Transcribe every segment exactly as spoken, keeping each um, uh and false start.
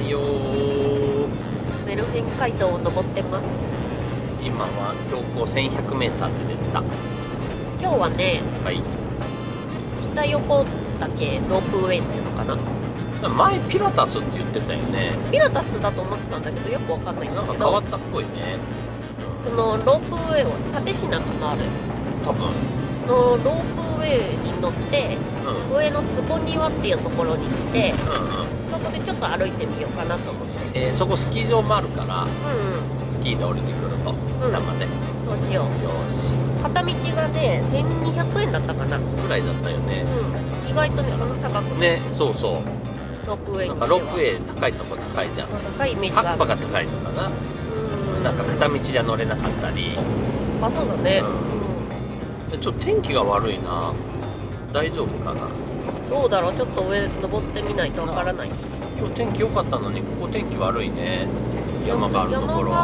んよ。ベルフィン街道を登ってます。今は標高 せんひゃくメートル で出た。今日はね、はい、北横岳ロープウェイっていうのかな。前ピラタスって言ってたよね。ピラタスだと思ってたんだけどよくわかんないんだけど、なんか変わったっぽいね。そのロープウェイを立科かな、あれ多分のロープウェイに乗って、うん、上の坪庭っていうところに行って、うんうん、そこでちょっと歩いてみようかなと思って、えー、そこスキー場もあるから、うんうん、スキーで降りてくると下まで、うん、そうしよう。よし、片道がねせんにひゃくえんだったかなぐらいだったよね、うん、意外とねその高くね。そうそうロープウェイにしてはロープウェイ高いとこ高いじゃん。高いイメージがある。葉っぱが高いのかな、うん、なんか片道じゃ乗れなかったり。あ、そうだね、うん、ちょっと天気が悪いな。大丈夫かな。どうだろう、ちょっと上登ってみないとわからない。今日天気良かったのに、ここ天気悪いね。山があるところは。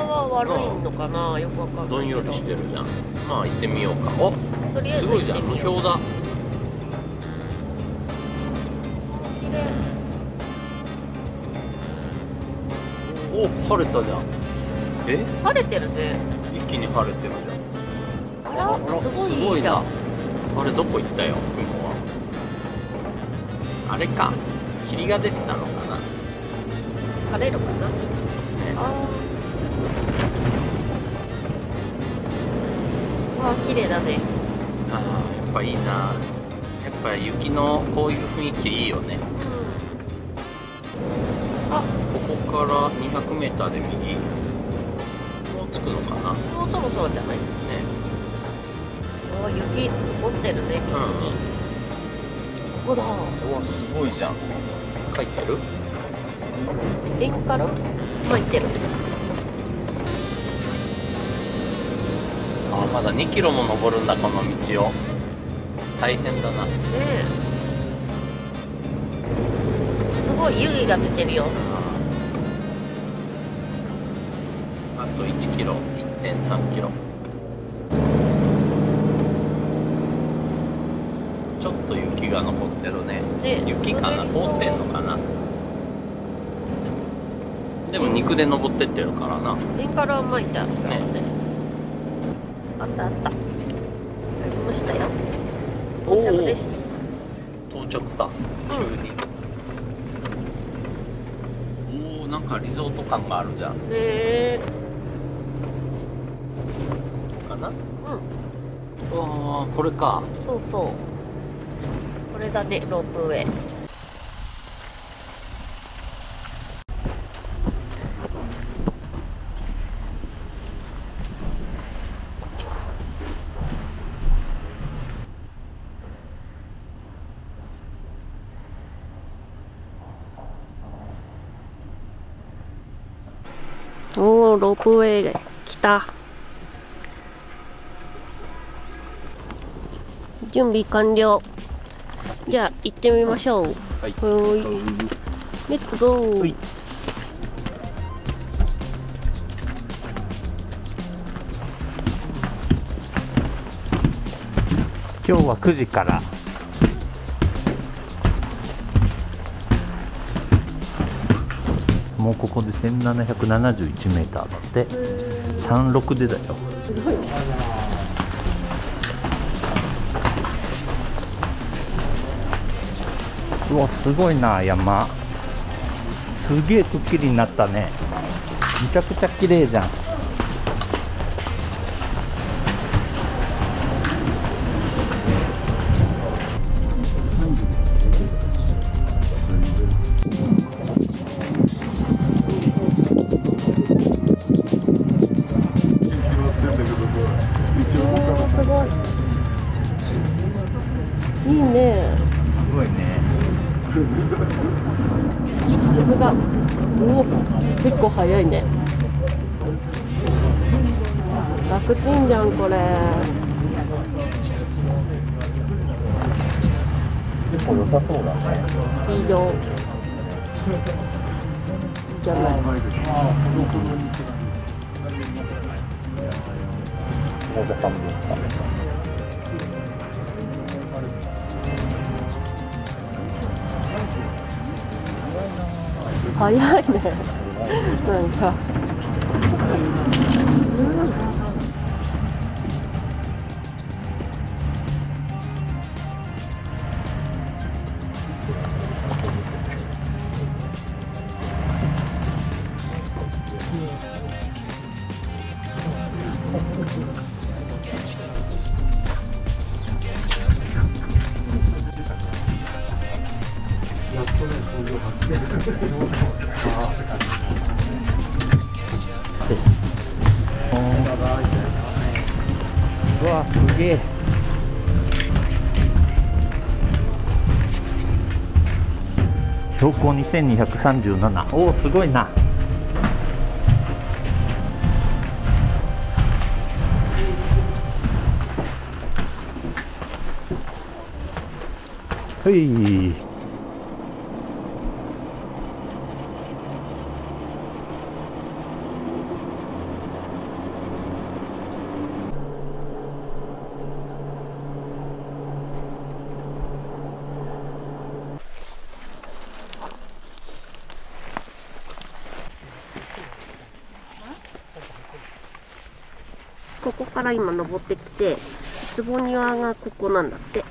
山は悪いのかな、よくわかんないけど。どんよりしてるじゃん。まあ行ってみようか。お、とりあえず行ってみよう。すごいじゃん、無標だ。綺麗。お、晴れたじゃん。え？晴れてるね。一気に晴れてるじゃん。あら、すごいじゃん。あれどこ行ったよ、雲は。あれか、霧が出てたのかな。晴れるかな。ね、ああ、綺麗だね。ああ、やっぱいいな。やっぱ雪のこういう雰囲気いいよね。うん、あ、ここからにひゃくメートルで右。もう着くのかな。もうそろそろじゃないですね。雪持ってるね、道に。ここだ。うわ、すごいじゃん。書いてる。リンクから。書いてる。あ、まだにキロも登るんだ、この道を。大変だな。ねえ。すごい湯気が出てるよ。あといちキロ、いってんさんキロ。ちょっと雪が残ってるね。雪かな、凍ってんのかな。でも肉で登ってってるからな。上から巻いてあるからね。あったあった。ありましたよ。到着です。到着だ。急に。おお、なんかリゾート感があるじゃん。ねえ。かな。うん。わあ、これか。そうそう。これだね、ロープウェイ。おお、ロープウェイが来た。準備完了。じゃあ行ってみましょう。はい。レッツゴー。今日はくじから。もうここでせんななひゃくななじゅういちメートルだって。さんじゅうろくでだよ。すごい。うわ、すごいな、山。すげえくっきりになったね。めちゃくちゃ綺麗じゃん。お、すごい。いいね。すごいね。さすが。おお、結構早いね。楽ちんじゃん、これ。結構良さそうだね。スキー場。いいじゃない。もうじゃ半分か。早いねなんかうわ、すげえ。標高にせんにひゃくさんじゅうなな。おお、すごいな。はい。ここから今登ってきて、坪庭がここなんだって。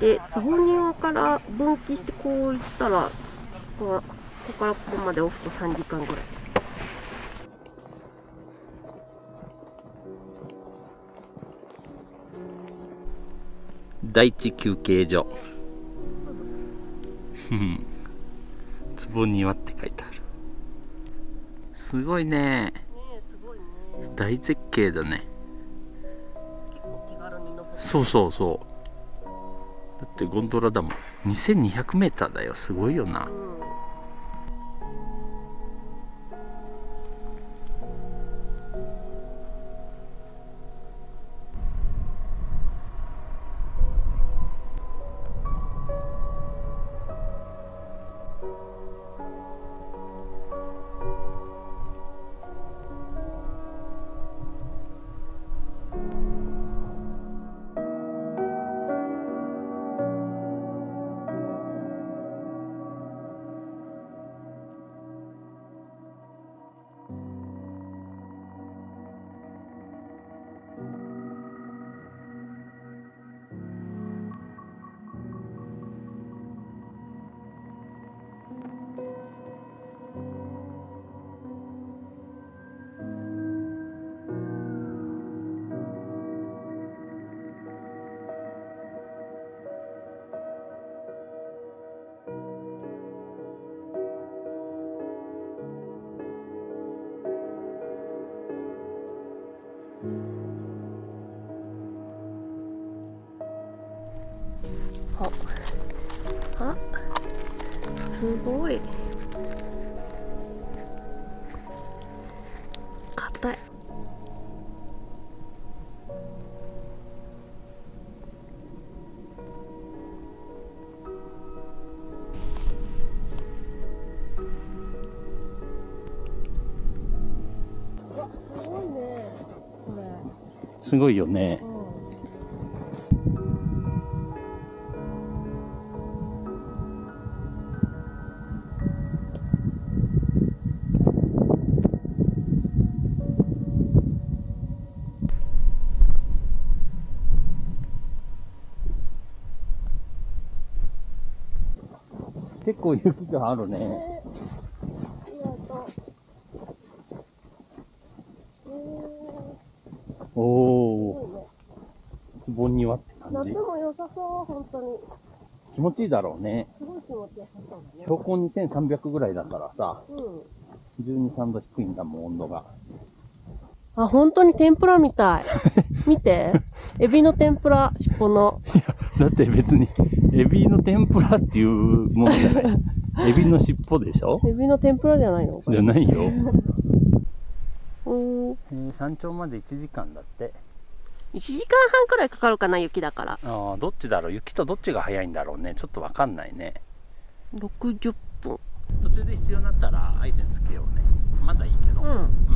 で、坪庭から分岐してこう行ったら、ここはここからここまで往復さんじかんぐらい。第一休憩所坪庭って書いてある。すごいね。大絶景だね。結構手軽に登ってる。そうそうそう、だってゴンドラだもん。 にせんにひゃくメーター だよ。すごいよな、うん、あ、すごい硬い。わ、すごいねこれ。すごいよね。結構雪があるね。えー、おお、坪庭って感じ。夏も良さそう、本当に。気持ちいいだろうね。すごい気持ちよさそうだね。標高にせんさんびゃくぐらいだからさ、うん、じゅうに、さんど低いんだもん、温度が。あ、本当に天ぷらみたい。見て、エビの天ぷら、尻尾の。いや、だって別に。エビの天ぷらっていうものじゃない。エビの尻尾でしょ。エビの天ぷらじゃないの？じゃないよ。おー。山頂までいちじかんだって。いちじかんはんくらいかかるかな、雪だから。ああ、どっちだろう。雪とどっちが早いんだろうね。ちょっとわかんないね。ろくじゅっぷん。途中で必要になったらアイゼンつけようね。まだいいけど。うん。うん、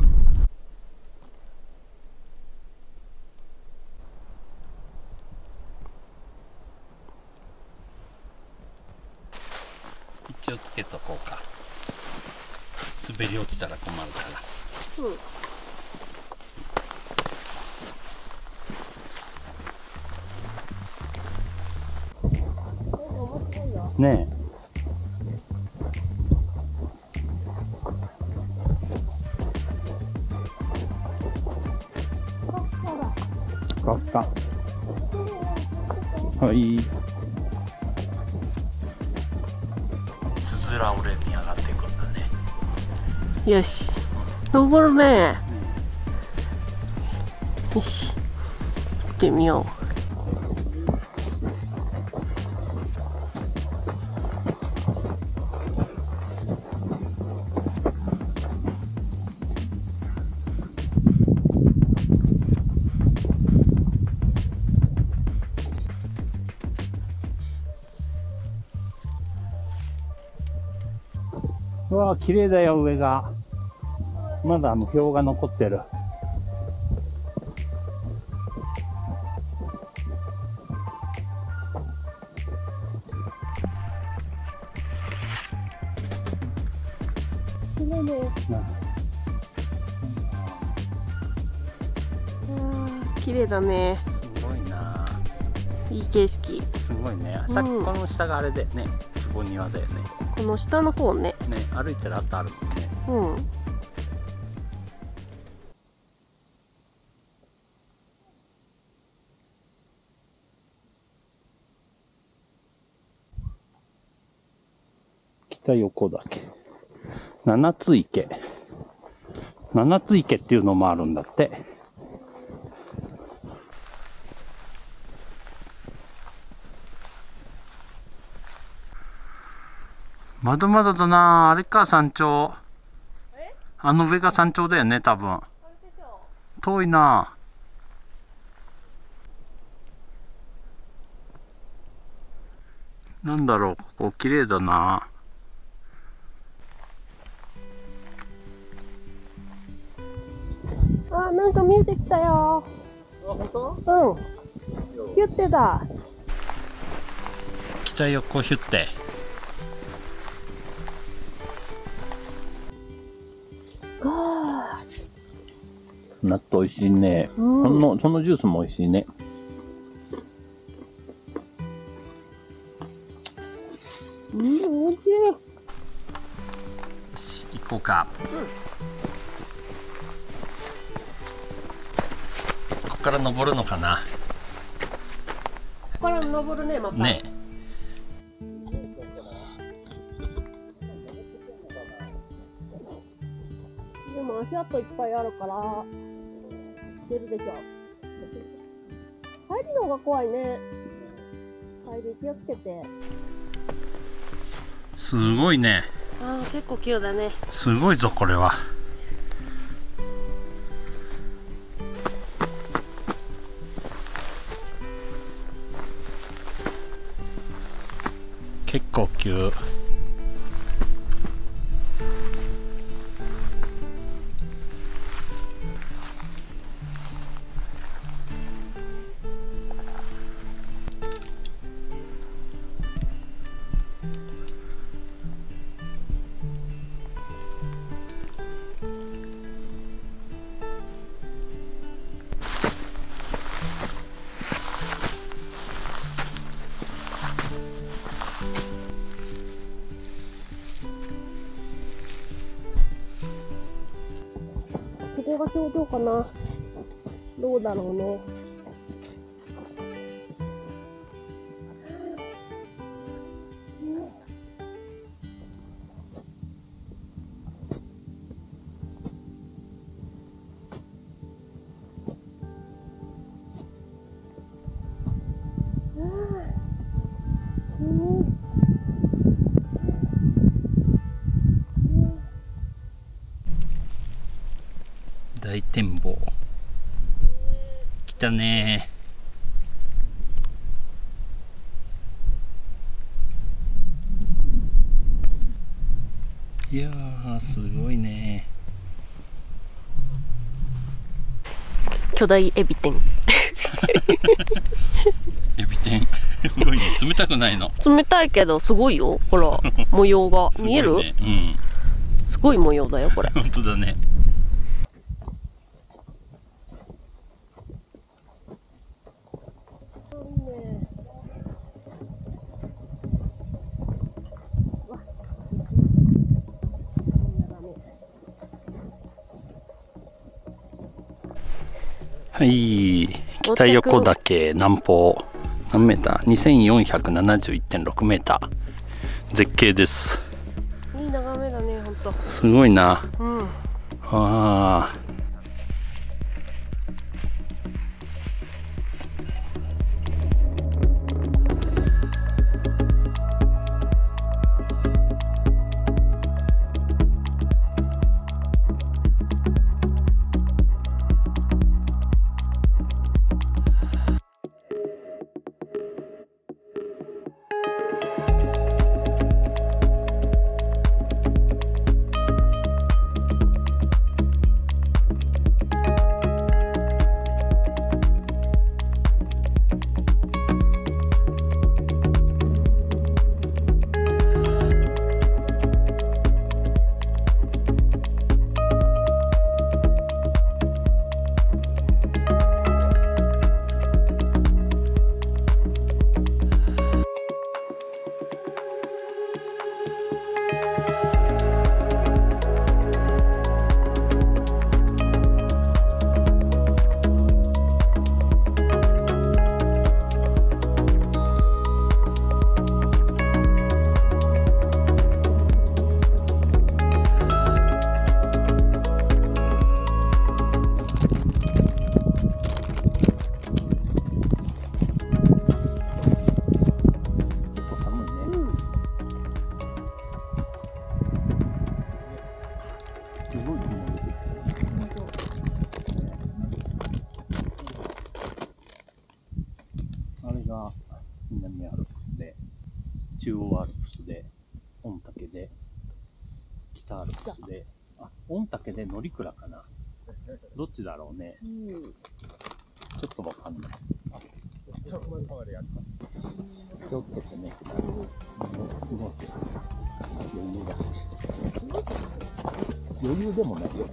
一応つけとこうか。滑り落ちたら困るから、うん、ねえ。ふかふか。はい。つづら折れに上がってくるんだね。よし。登るね。よし。行ってみよう。うわー、綺麗だよ、上が。まだあの氷が残ってる。ねえ。綺麗だね。すごいな。いい景色。すごいね。さっきこの下があれだよね。坪庭だよね。この下の方ね。ね、歩いたらあったあるもんね。うん。北横岳。七つ池。七つ池っていうのもあるんだって。まだまだだなあ。あれか、山頂。あの上が山頂だよね、多分。遠いなあ。なんだろう、ここ綺麗だなあ。あ、なんか見えてきたよ。あ、本当？うん。ヒュッテだ。北横ヒュッテ。納豆美味しいね。うん、そのそのジュースも美味しいね。うん、美味しい。行こうか。うん、ここから登るのかな。ここから登るね、また。ね。でも足跡いっぱいあるから。出るでしょ。帰りの方が怖いね。帰り気をつけて。すごいね。ああ、結構急だね。すごいぞ、これは。結構急。ここが頂上かな。どうだろうね。大展望。来たね。いやー、すごいね。巨大エビ天。エビ天。すごいね。冷たくないの。冷たいけど、すごいよ。ほら、模様が見える。うん。すごい模様だよこれ。本当だね。はい、北横岳南方何メーター にせんよんひゃくななじゅういってんろく メーター、絶景です。いい眺めだね、ほんとすごいな、うん、あー南アルプスで、中央アルプスで、御嶽で、北アルプスで、あ、御嶽で乗鞍かな、どっちだろうね、うん、ちょっとわかんない。ちょっとね、すごい余裕だ。余裕でもないよ。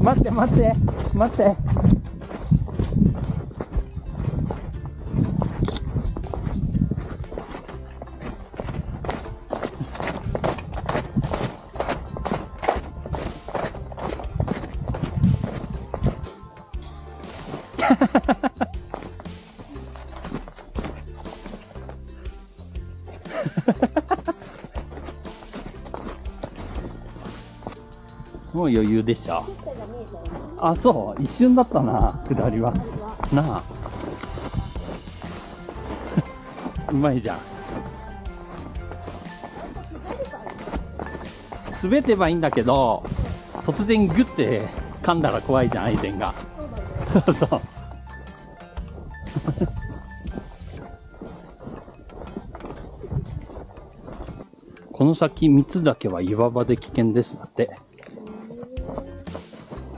待って待って待って。もう余裕でした。あ、そう、一瞬だったな、下りは。なあ。うまいじゃん。滑ってばいいんだけど、突然グッて噛んだら怖いじゃん、アイゼンが。そう。この先、三つだけは岩場で危険ですだって。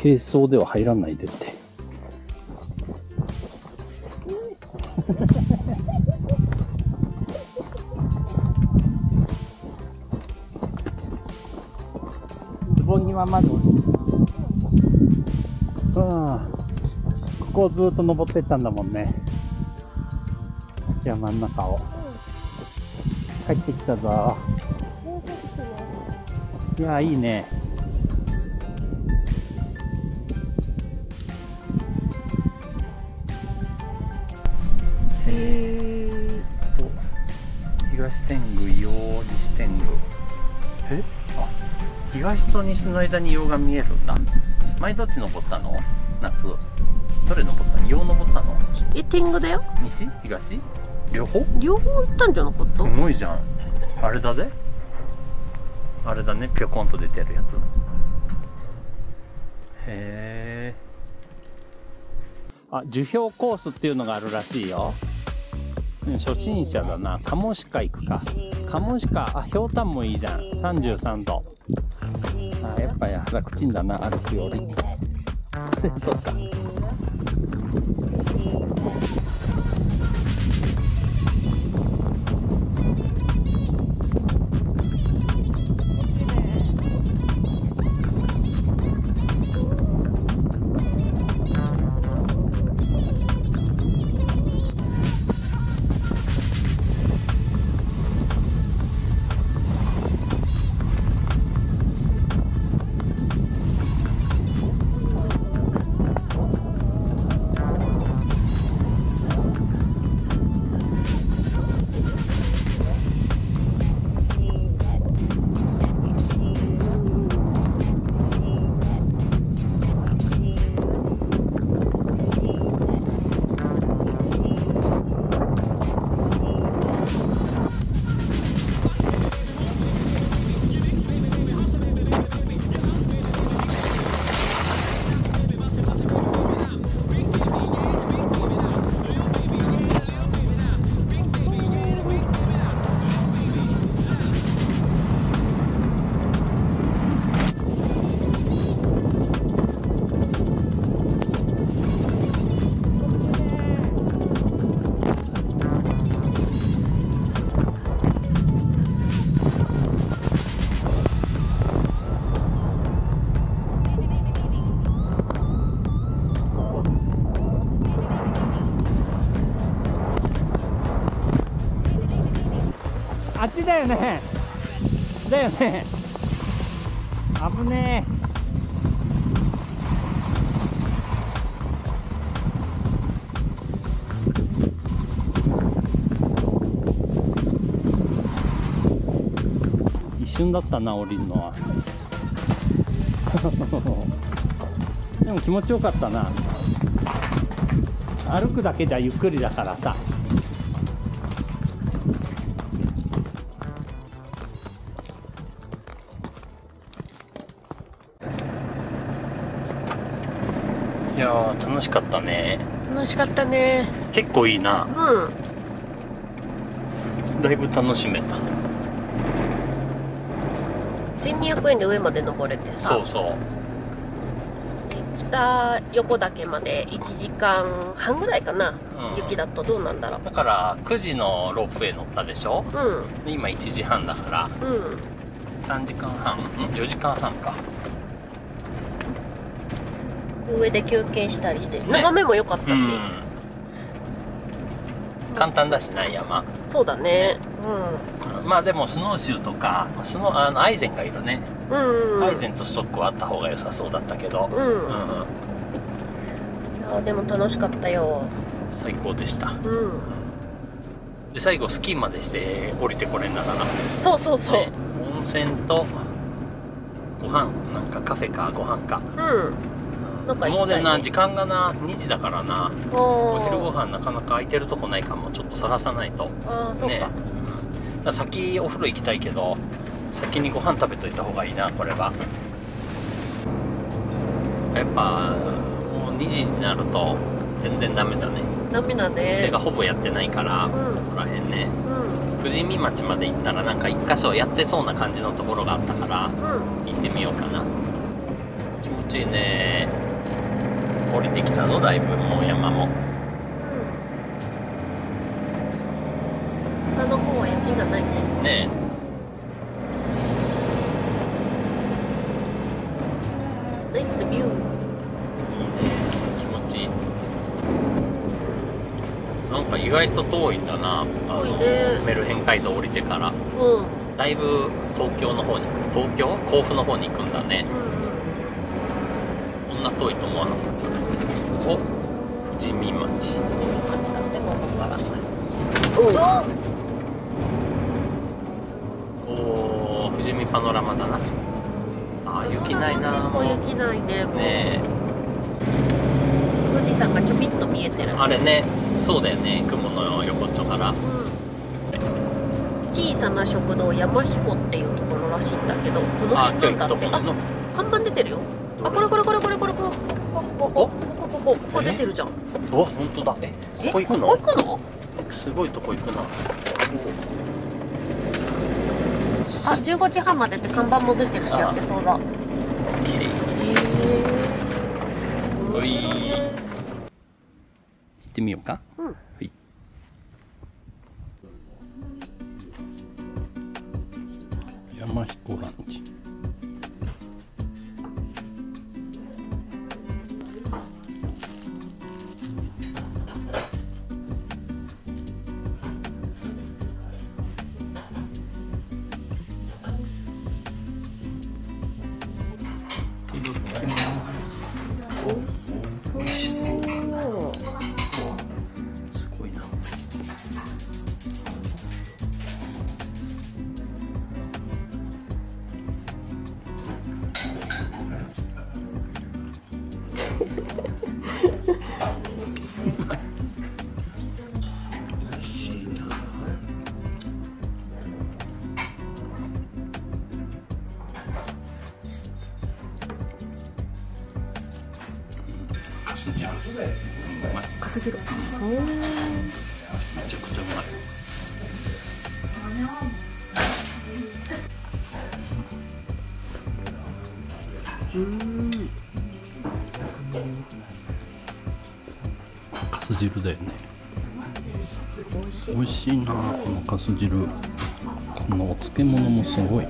軽装では入らないでって。坪際まで。さあ、ここをずっと登ってったんだもんね。山の中を。帰ってきたぞ。いや、いいね。東天狗、洋西天狗、えあ、東と西の間に洋が見えるんだ。前どっち登ったの？夏どれ登ったの？洋登ったの？え、天狗だよ。西東両方両方行ったんじゃなかった？すごいじゃん。あれだぜ、あれだね、ピョコンと出てるやつ。へえ。あ、樹氷コースっていうのがあるらしいよ。初心者だな。カモシカ行くか。カモシカ、あ、ひょうたんもいいじゃん。さんじゅうさんど。あ、やっぱや楽ちんだな、歩くより。そうか。あっちだよね。だよね。危ねえ。一瞬だったな、降りるのは。でも気持ちよかったな。歩くだけじゃゆっくりだからさ。いやー、楽しかったね。楽しかったね。結構いいな。うん。だいぶ楽しめた。せんにひゃくえんで上まで登れてさ。そうそう。北横岳までいちじかんはんぐらいかな。うん、雪だとどうなんだろう。だからくじのロープウェイ乗ったでしょ。うん。で今いちじはんだから。うん。さんじかんはん、うん、よじかんはんか。上で休憩したりして、ね、眺めも良かったし、うん、簡単だしな、山。そうだね、うん、まあでもスノーシューとかスノーあのアイゼンがいるね、うん、うん、アイゼンとストックはあった方が良さそうだったけど、でも楽しかったよ。最高でした、うん、で最後スキーまでして降りてこれんだから、そうそうそう、ね、温泉とご飯なんかカフェかご飯か、うん、もうね、な時間がなにじだからな、お昼ご飯なかなか空いてるとこないかも、ちょっと探さないとね。あ、そうか。だ先お風呂行きたいけど先にご飯食べといた方がいいな、これは。やっぱもうにじになると全然ダメだね。ダメだね。店がほぼやってないから、うん、ここら辺ね、うん、富士見町まで行ったらなんか一か所やってそうな感じのところがあったから、うん、行ってみようかな。気持ちいいね。降りてきたぞ、だいぶもう山も、うん、下の方は雪がないね。ねえ、ナイスビュー。いいね、気持ちいい。なんか意外と遠いんだな、あのメルヘン街道降りてから、うん、だいぶ東京の方に、東京甲府の方に行くんだね、うん、そんな遠いと思わなかった。お、富士見町。おお、富士見パノラマだな。ああ、雪ないな。結構雪ないね。ねえ。富士山がちょびっと見えてる。あれね、そうだよね、雲の横っちょから。小さな食堂山彦っていうところらしいんだけど、この辺なんだって。あ、看板出てるよ。あ、これこれこれこれこれこれここここここここ出てるじゃん。うわ、本当だ。え、ここ行くの？ここ行くの？すごいとこ行くな。あ、じゅうごじはんまでって看板も出てるし、やってそうだ。へえ。はい。行ってみようか。うん。はい。山彦ランチ。かす汁。めちゃくちゃうまい。うん。かす汁だよね。美味しいな、このかす汁。このお漬物もすごい。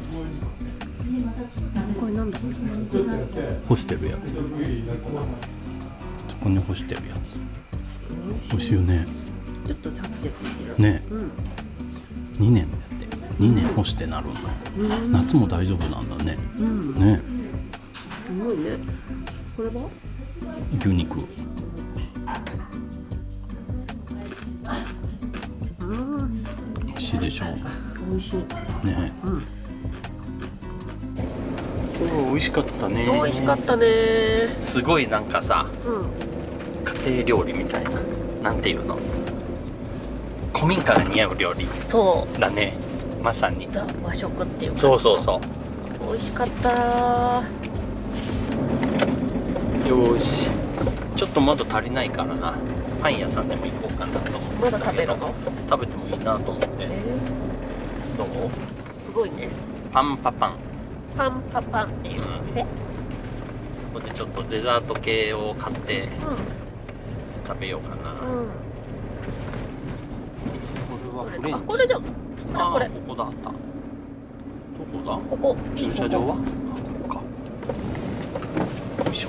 これなんだ。干してるやつ。ここに干してるやつ。美味しいよね。ちょっと食べてみる。ね。うん、にねんだって。にねん干してなるんだ。うん、夏も大丈夫なんだね。うん、ね。すごいね。これは？牛肉。うん、美味しいでしょう。美味しい。ね。うん、今日美味しかったね。美味しかったね。すごいなんかさ。うん。家庭料理みたいな、なんていうの、古民家が似合う料理だね。まさにザ和食っていうか。そうそうそう、美味しかった。よし、ちょっとまだ足りないからな、パン屋さんでも行こうかなと思って。まだ食べるの？食べてもいいなと思って。どう？すごいね。パンパパンパンパパンっていうお店、うん、ここでちょっとデザート系を買って、うん、食べようかな。これはフレンチ。これじゃん。あ、これ。ここだった。どこだ？ここ。駐車場は？ここか。よいしょ。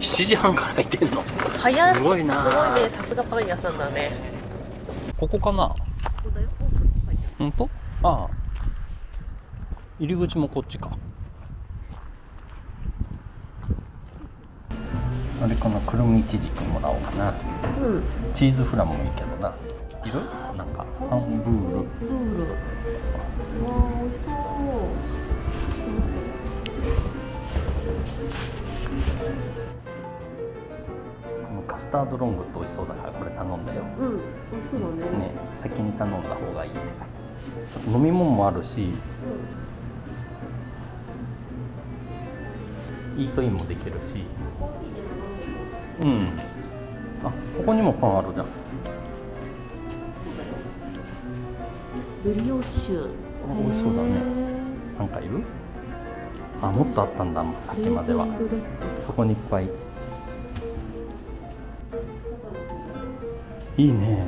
しちじはんから開いてんの。早い。すごいな。すごいね。さすがパン屋さんだね。ここかな。ここだよ。本当？ああ。入り口もこっちか。あれかな、くるみいちじくもらおうかな。うん、チーズフラもいいけどな。いる？なんかハンブール。ブール。わあ、美味しそう。このカスタードロングって美味しそうだからこれ頼んだよ。うん、美味しいよね。ね、先に頼んだ方がいいって書いてある。飲み物もあるし、うん、イートインもできるし。うん、あ、ここにもパンあるじゃん。ブリオッシュ。美味しそうだね。なんかいる？あ、もっとあったんだ、さっきまでは。そこにいっぱい。いいね。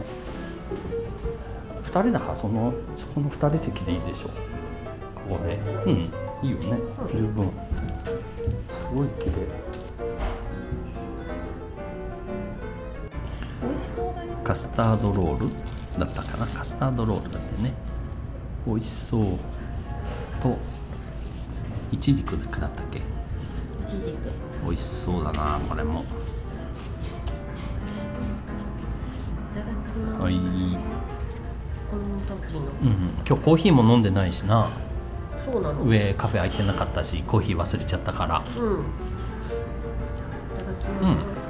ふたりだから、その、そこのふたり席でいいでしょ。ここで。うん、いいよね。十分。すごい綺麗。カスタードロールだったかな。カスタードロールだってね。美味しそうとイチジクだったっけ。イチジク美味しそうだな。これもいただきます。はい。この時の、うんうん、今日コーヒーも飲んでないしな。そうなの。上カフェ開いてなかったしコーヒー忘れちゃったから。うん、いただきます。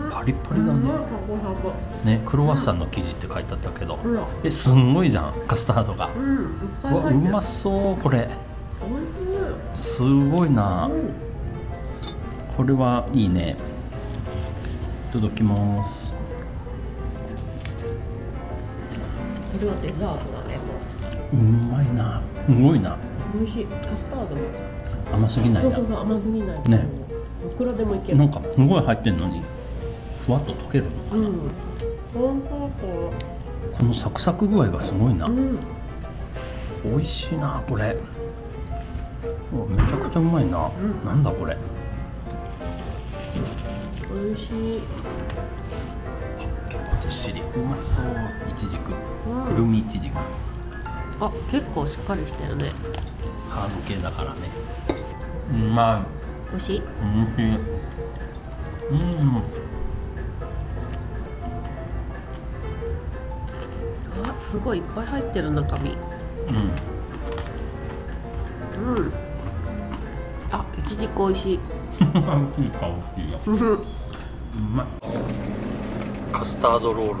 うん、パリパリだね。ね、クロワッサンの生地って書いてあったけど、うん、え、すんごいじゃん、カスタードが。うん、うわ、うまそうこれ。すごいな。これはいいね。いただきます。これはデザートだね。うまいな、すごいな。美味しい。カスタードも甘すぎないな。そうそうそう、甘すぎないね。いくらでもいける。なんかすごい入ってるのにふわっと溶けるのかな。うん、本当だ。このサクサク具合がすごいな。うん、美味しいなこれ。めちゃくちゃうまいな。うん、なんだこれ。美味しい。結構ずっしり。うまそう。いちじく、くるみいちじく。あ、結構しっかりしたよね。ハード系だからね。うまい。美味しい。美味しい。うん。あ、すごいいっぱい入ってる中身。うん。うん。あ、いちじく美味しい。美味しいか美味しいよ。うまい。カスタードロールめ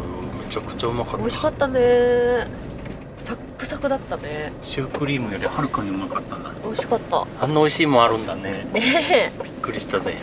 ちゃくちゃうまかった。美味しかったね。サックサクだったね。シュークリームよりはるかにうまかったんだね。美味しかった。あんな美味しいもんあるんだね。ねえ。びっくりしたぜ。